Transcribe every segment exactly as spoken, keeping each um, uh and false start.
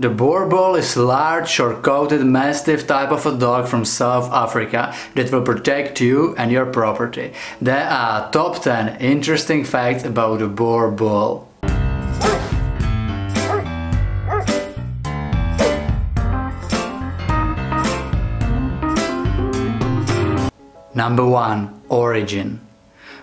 The Boerboel is a large, short-coated, mastiff type of a dog from South Africa that will protect you and your property. There are top ten interesting facts about the Boerboel. Number one. Origin.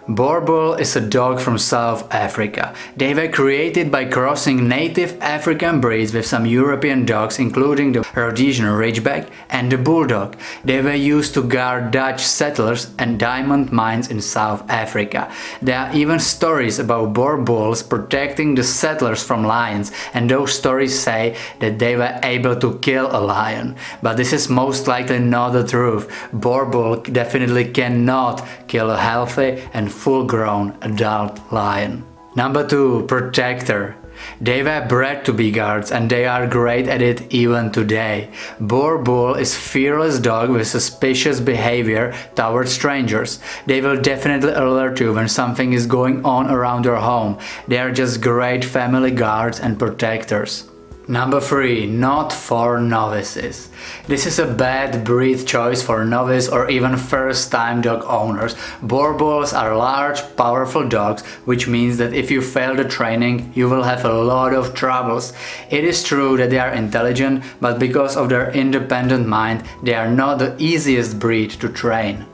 Boerboel is a dog from South Africa. They were created by crossing native African breeds with some European dogs, including the Rhodesian Ridgeback and the Bulldog. They were used to guard Dutch settlers and diamond mines in South Africa. There are even stories about Boerboels protecting the settlers from lions, and those stories say that they were able to kill a lion. But this is most likely not the truth. Boerboel definitely cannot kill a healthy and full-grown adult lion. Number two. Protector. They were bred to be guards, and they are great at it even today. Boerboel is a fearless dog with suspicious behavior towards strangers. They will definitely alert you when something is going on around your home. They are just great family guards and protectors. Number three. Not for novices. This is a bad breed choice for novice or even first-time dog owners. Boerboels are large, powerful dogs, which means that if you fail the training, you will have a lot of troubles. It is true that they are intelligent, but because of their independent mind, they are not the easiest breed to train.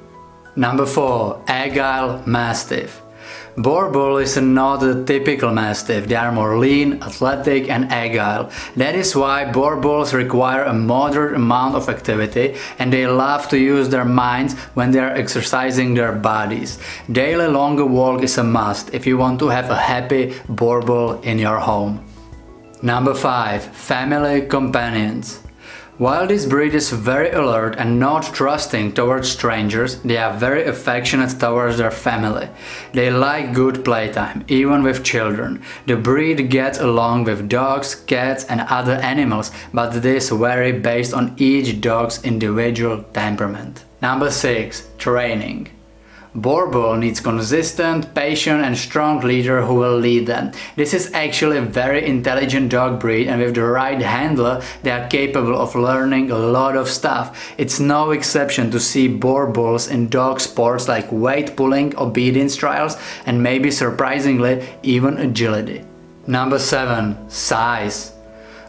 Number four. Agile Mastiff. Boerboel is not a typical mastiff. They are more lean, athletic and agile. That is why Boerboels require a moderate amount of activity, and they love to use their minds when they are exercising their bodies. Daily longer walk is a must if you want to have a happy Boerboel in your home. Number five. Family companions. While this breed is very alert and not trusting towards strangers, they are very affectionate towards their family. They like good playtime, even with children. The breed gets along with dogs, cats and other animals, but this varies based on each dog's individual temperament. Number six. Training. Boerboel needs consistent, patient and strong leader who will lead them. This is actually a very intelligent dog breed, and with the right handler they are capable of learning a lot of stuff. It's no exception to see Boerboels in dog sports like weight pulling, obedience trials and maybe surprisingly even agility. Number seven. Size.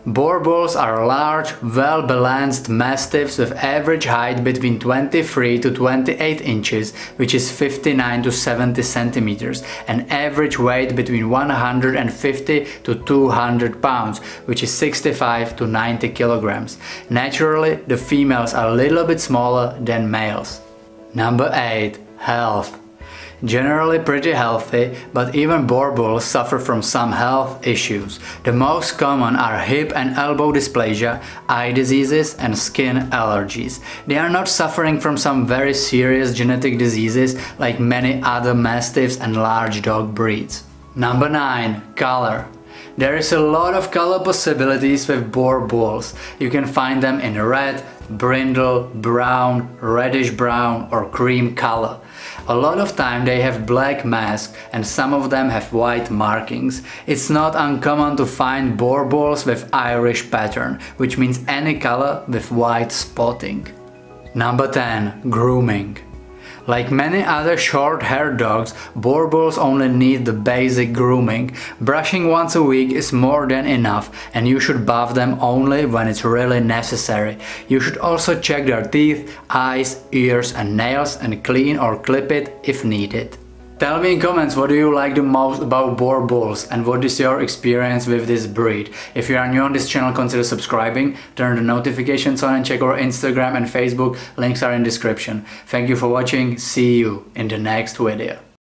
Boerboels are large, well-balanced mastiffs with average height between twenty-three to twenty-eight inches, which is fifty-nine to seventy centimeters, and average weight between one hundred fifty to two hundred pounds, which is sixty-five to ninety kilograms. Naturally, the females are a little bit smaller than males. Number eight. Health. Generally pretty healthy, but even Boerboels suffer from some health issues. The most common are hip and elbow dysplasia, eye diseases and skin allergies. They are not suffering from some very serious genetic diseases like many other mastiffs and large dog breeds. Number nine. Color. There is a lot of color possibilities with Boerboels. You can find them in red, brindle, brown, reddish brown or cream color. A lot of time they have black masks, and some of them have white markings. It's not uncommon to find Boerboels with Irish pattern, which means any color with white spotting. Number ten. Grooming. Like many other short-haired dogs, Boerboels only need the basic grooming. Brushing once a week is more than enough, and you should buff them only when it's really necessary. You should also check their teeth, eyes, ears and nails and clean or clip it if needed. Tell me in comments what do you like the most about Boerboels and what is your experience with this breed. If you are new on this channel, consider subscribing, turn the notifications on and check our Instagram and Facebook, links are in description. Thank you for watching, see you in the next video.